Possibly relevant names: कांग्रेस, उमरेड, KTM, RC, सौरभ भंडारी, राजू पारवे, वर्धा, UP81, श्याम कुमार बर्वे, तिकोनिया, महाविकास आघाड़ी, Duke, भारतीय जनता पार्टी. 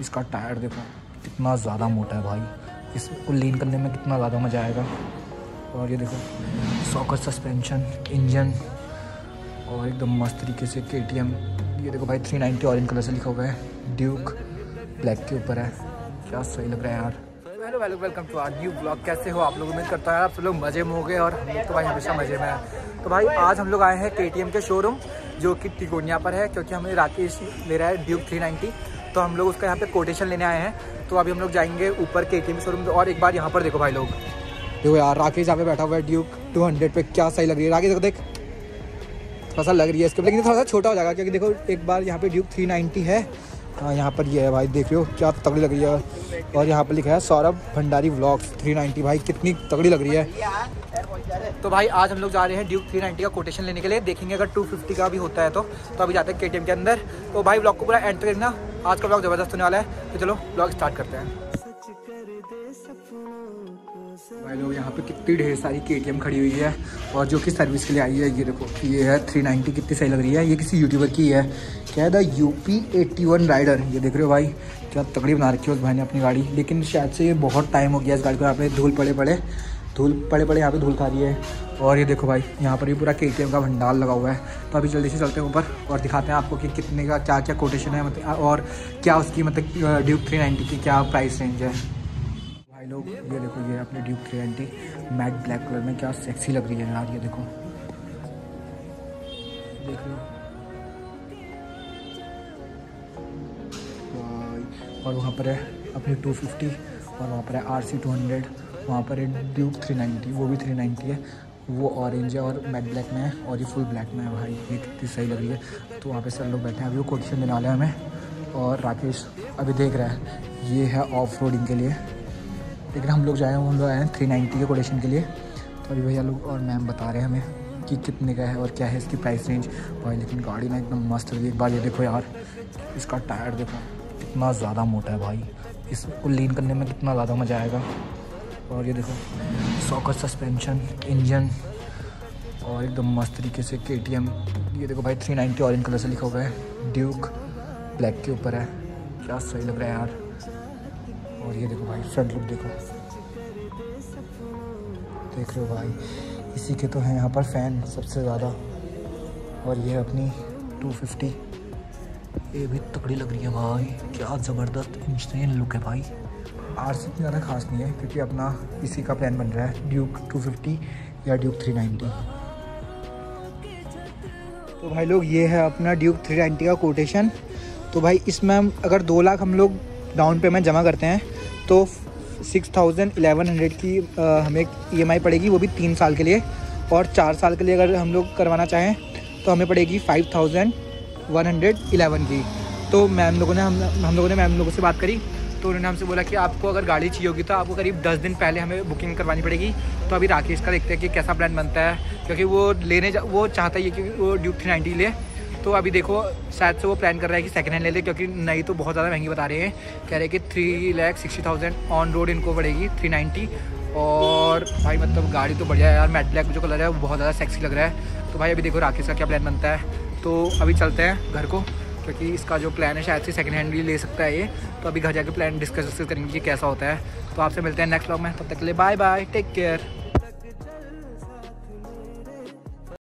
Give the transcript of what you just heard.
इसका टायर देखो कितना ज़्यादा मोटा है भाई, इसको लीन करने में कितना ज़्यादा मज़ा आएगा। और ये देखो सॉकर सस्पेंशन, इंजन और एकदम मस्त तरीके से KTM। ये देखो भाई 390 ऑरेंज कलर से लिखा हुआ है, ड्यूक ब्लैक के ऊपर है, क्या सही लग रहा है यार। Hello hello, welcome to our new blog. कैसे हो आप लोग? उम्मीद करता है आप सब लोग मज़े में हो गए और हम लोग तो भाई हमेशा मज़े में हैं। तो भाई आज हम लोग आए हैं KTM के शोरूम जो कि तिकोनिया पर है, क्योंकि हमें राकेश ले रहा है ड्यूक 390, तो हम लोग उसका यहाँ पे कोटेशन लेने आए हैं। तो अभी हम लोग जाएंगे ऊपर KTM शोरूम। और एक बार यहाँ पर देखो भाई लोग, देखो यार राकेश यहाँ पे बैठा हुआ है ड्यूक 200 पे, क्या सही लग रही है। राकेश देख थोड़ा सा लग रही है इसके, लेकिन थोड़ा सा छोटा हो जाएगा क्योंकि देखो एक बार यहाँ पर ड्यूक 390 है, यहाँ पर ये है भाई, देख रहे हो क्या तगड़ी लग रही है। और यहाँ पर लिखा है सौरभ भंडारी व्लॉग्स 390, भाई कितनी तगड़ी लग रही है। तो भाई आज हम लोग जा रहे हैं ड्यूक 390 का कोटेशन लेने के लिए, देखेंगे अगर 250 का भी होता है तो अभी जाते हैं KTM के अंदर। तो भाई व्लॉग को पूरा एंड तक देखना, आज का व्लॉग ज़बरदस्त होने वाला है। तो चलो व्लॉग स्टार्ट करते हैं। भाई लोग यहाँ पे कितनी ढेर सारी KTM खड़ी हुई है और जो कि सर्विस के लिए आई है। ये देखो ये है 390, कितनी सही लग रही है। ये किसी यूट्यूबर की है, क्या है द UP81 राइडर। ये देख रहे हो भाई क्या तगड़ी बना रखी है उस भाई ने अपनी गाड़ी, लेकिन शायद से ये बहुत टाइम हो गया इस गाड़ी को, यहाँ पे धूल पड़े यहाँ पे धूल खा रही है। और ये देखो भाई यहाँ पर भी पूरा KTM का भंडार लगा हुआ है। तो अभी जल्दी से चलते हैं ऊपर और दिखाते हैं आपको कि कितने का क्या क्या कोटेशन है, मतलब और क्या उसकी मतलब ड्यूक 390 की क्या प्राइस रेंज है। लोग ये देखो ये अपने ड्यूक 390 मैट ब्लैक कलर में, क्या सेक्सी लग रही है यार। ये देखो देख लो भाई, और वहाँ पर है अपनी 250 और वहाँ पर है RC 200, वहाँ पर है ड्यूक 390, वो भी 390 है, वो ऑरेंज है और मैट ब्लैक में है, और ये फुल ब्लैक में है भाई। ये कितनी सही लग रही है। तो वहाँ पे सर लोग बैठे हैं, अभी वो कोटेशन मिला है हमें, और राकेश अभी देख रहा है। ये है ऑफ रोडिंग के लिए, लेकिन हम लोग आए हैं 390 के कोटेशन के लिए। तो अभी भैया लोग और मैम बता रहे हैं हमें कि कितने का है और क्या है इसकी प्राइस रेंज। भाई लेकिन गाड़ी ना एकदम मस्त लगी। एक बार ये देखो यार इसका टायर देखो कितना ज़्यादा मोटा है भाई, इसको लीन करने में कितना ज़्यादा मज़ा आएगा। और ये देखो सॉकर सस्पेंशन, इंजन और एकदम मस्त तरीके से KTM। ये देखो भाई 390 ऑरेंज कलर से लिखा हुआ है, ड्यूक ब्लैक के ऊपर है, क्या सही लग रहा है यार। और ये देखो भाई फ्रंट लुक देखो, देख रहे हो भाई इसी के तो हैं यहाँ पर फैन सबसे ज़्यादा। और ये अपनी 250, ये भी तगड़ी लग रही है भाई, क्या ज़बरदस्त इंस्टेन लुक है भाई। RC इतनी ज़्यादा खास नहीं है क्योंकि अपना इसी का प्लान बन रहा है ड्यूक 250 या ड्यूक 390। तो भाई लोग ये है अपना ड्यूक 390 का कोटेशन। तो भाई इसमें अगर 2 लाख हम लोग डाउन पेमेंट जमा करते हैं तो 6,100 की हमें EMI पड़ेगी, वो भी 3 साल के लिए। और 4 साल के लिए अगर हम लोग करवाना चाहें तो हमें पड़ेगी 5,111 की। तो मैम लोगों ने मैम लोगों से बात करी तो उन्होंने हमसे बोला कि आपको अगर गाड़ी चाहिए होगी तो आपको करीब 10 दिन पहले हमें बुकिंग करवानी पड़ेगी। तो अभी राकेश का देखते हैं कि कैसा प्लान बनता है, क्योंकि वो चाहता है कि वो ड्यूक 390 ले। तो अभी देखो शायद से वो प्लान कर रहा है कि सेकंड हैंड ले ले, क्योंकि नई तो बहुत ज़्यादा महंगी बता रहे हैं, कह रहे हैं कि 3,60,000 ऑन रोड इनको पड़ेगी 390। और भाई मतलब गाड़ी तो बढ़िया है यार, मैट ब्लैक जो कलर है वो बहुत ज़्यादा सेक्सी लग रहा है। तो भाई अभी देखो राकेश का क्या प्लान बनता है। तो अभी चलते हैं घर को, क्योंकि इसका जो प्लान है शायद से सेकंड हैंड भी ले सकता है ये। तो अभी घर जाकर प्लान डिस्कस करेंगे कि कैसा होता है। तो आपसे मिलते हैं नेक्स्ट व्लॉग में, तब तक के लिए बाय बाय, टेक केयर।